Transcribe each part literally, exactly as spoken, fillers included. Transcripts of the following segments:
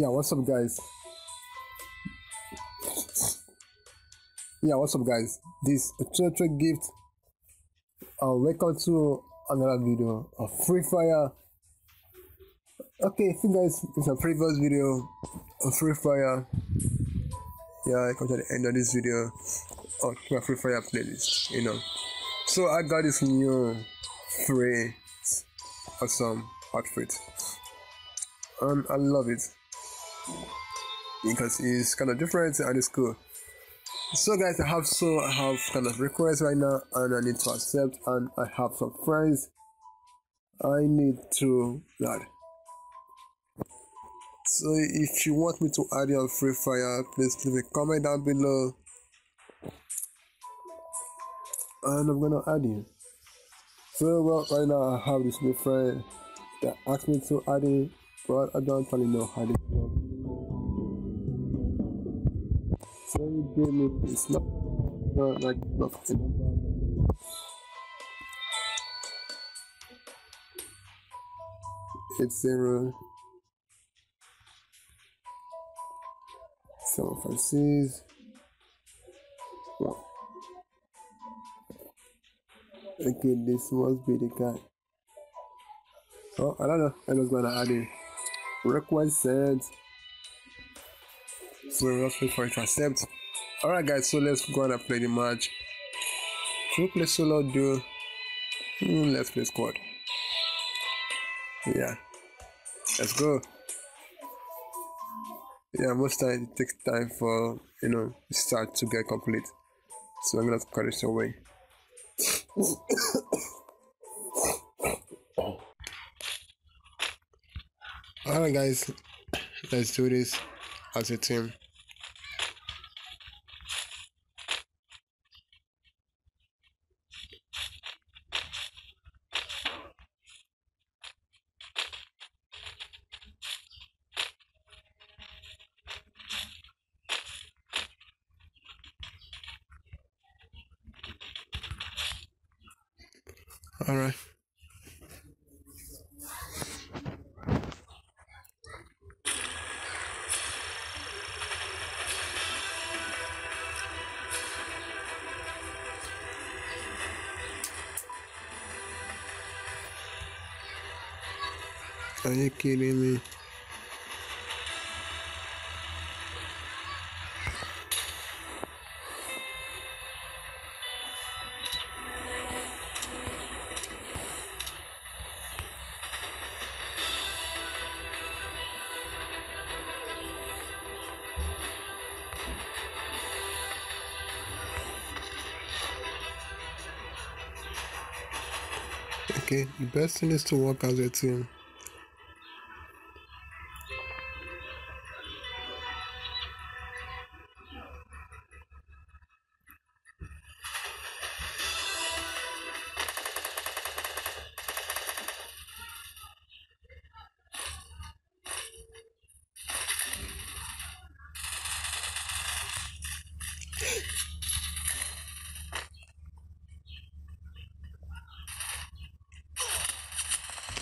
Yeah, what's up, guys? Yeah, what's up, guys? This Ochoochogift. Uh, welcome to another video of Free Fire. Okay, so guys, it's a previous video of Free Fire. Yeah, I come to the end of this video of my Free Fire playlist, you know. So I got this new free awesome outfit. Um, I love it because it's kind of different and it's cool. So guys, I have so I have kind of requests right now, and I need to accept, and I have some friends I need to add. So if you want me to add your Free Fire, please leave a comment down below, and I'm gonna add you. So well, right now I have this new friend that asked me to add it. But I don't really know how to go. So you gave me it's not uh, like nothing. It's zero seven five six one. Okay, this must be the guy. Oh, I don't know. I was gonna add it. Request sent. So we're not waiting for it to accept. Alright guys, so let's go and play the match. Should play solo duo? Mm, let's play squad. Yeah. Let's go. Yeah, most time it takes time for, you know, start to get complete. So I'm gonna cut it away. Alright guys, let's do this as a team. Alright. Are you kidding me? Okay, the best thing is to work as a team.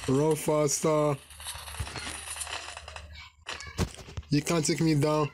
Roll faster. You can't take me down.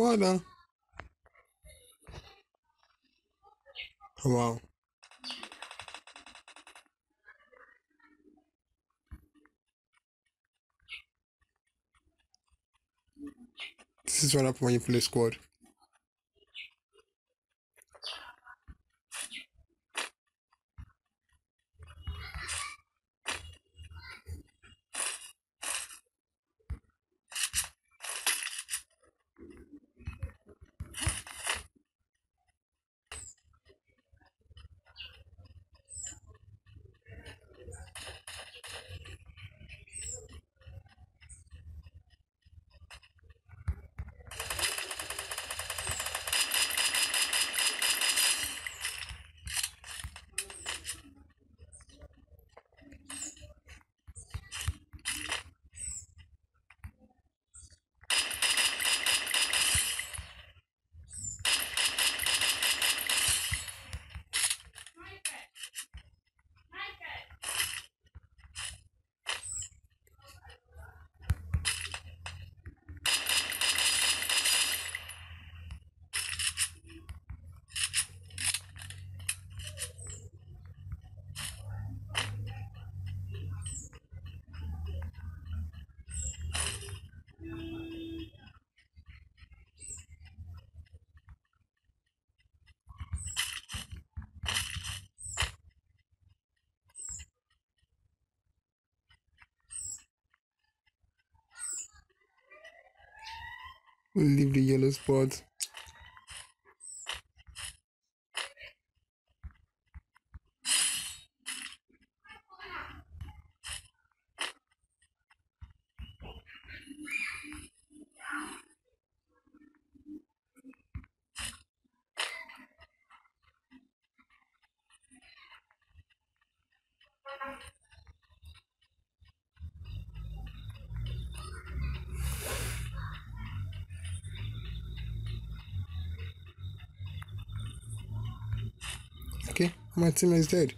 Wow. Wow. This is what happens when you play squad. We'll leave the yellow spot. Okay, my team is dead.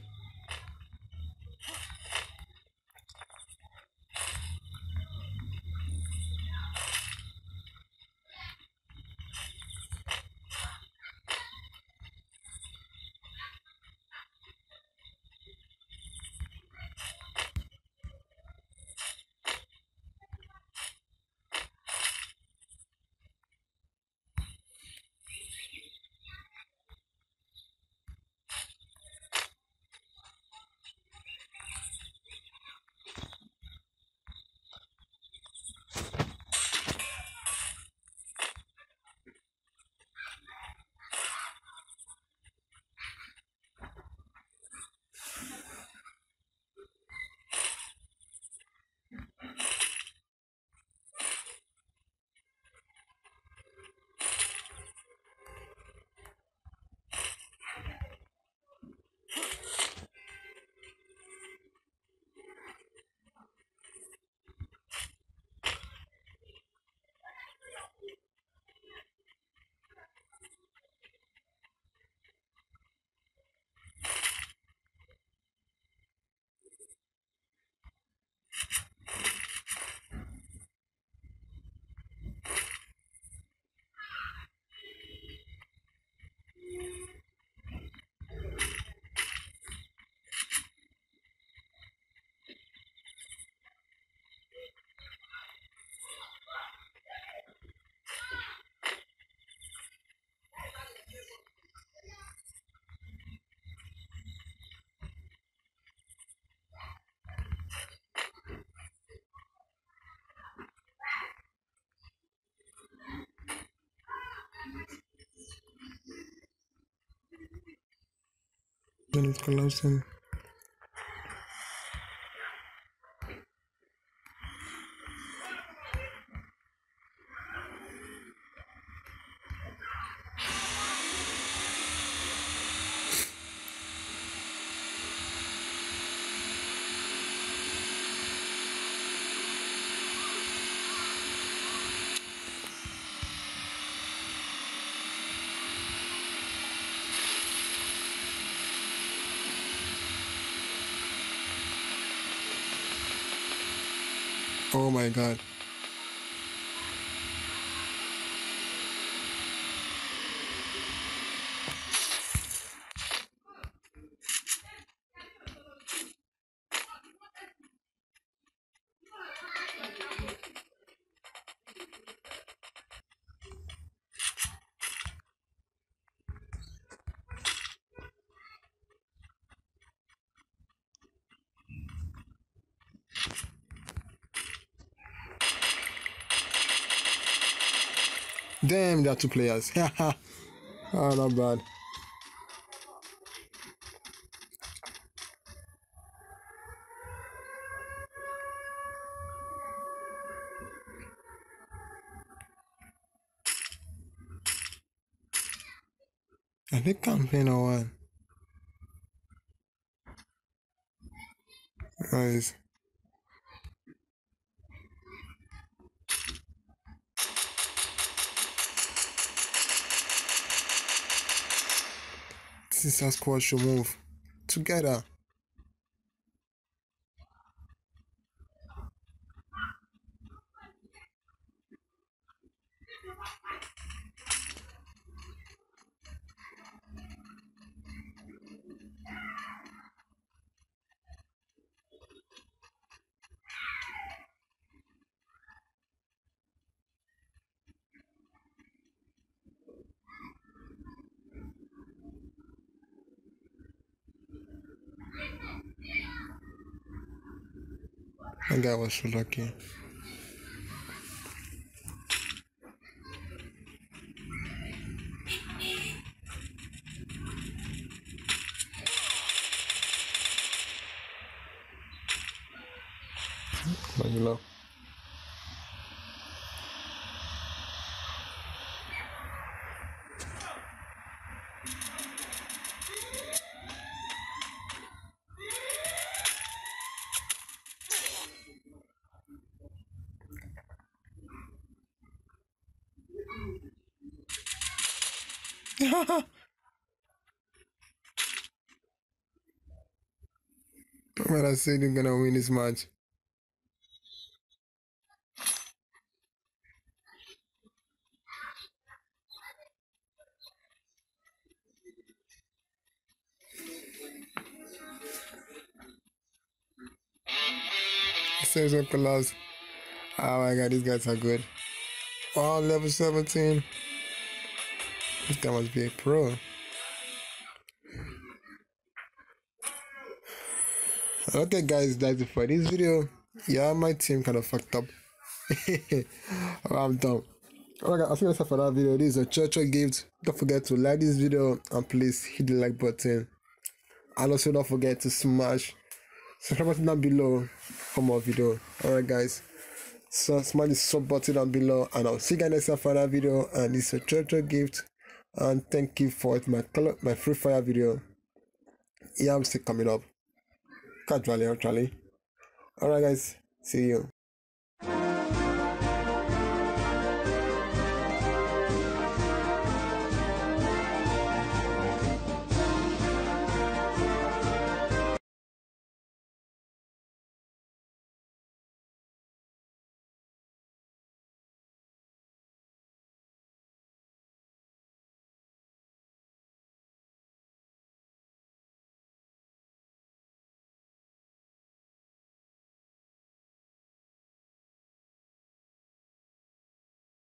Then it collapsed and oh my God. Damn, there are two players. Oh, not bad. I think I'm playing a one. Guys. This is our squad should move together. That guy was so lucky. Manila. Haha. But I said you're gonna win this match. Says up collapse. Oh my god, these guys are good. Oh, level seventeen. This guy must be a pro. Okay guys, that's it for this video. Yeah, my team kind of fucked up. I'm done. Alright guys, I think that's it for that video. This is Ochoochogift. Don't forget to like this video and please hit the like button. And also don't forget to smash subscribe button down below for more video. Alright guys, so smash the sub button down below and I'll see you guys next time for that video. And this is Ochoochogift. And thank you for it, my color, my Free Fire video. Yeah, I'm still coming up. Gradually, actually. Alright guys, see you.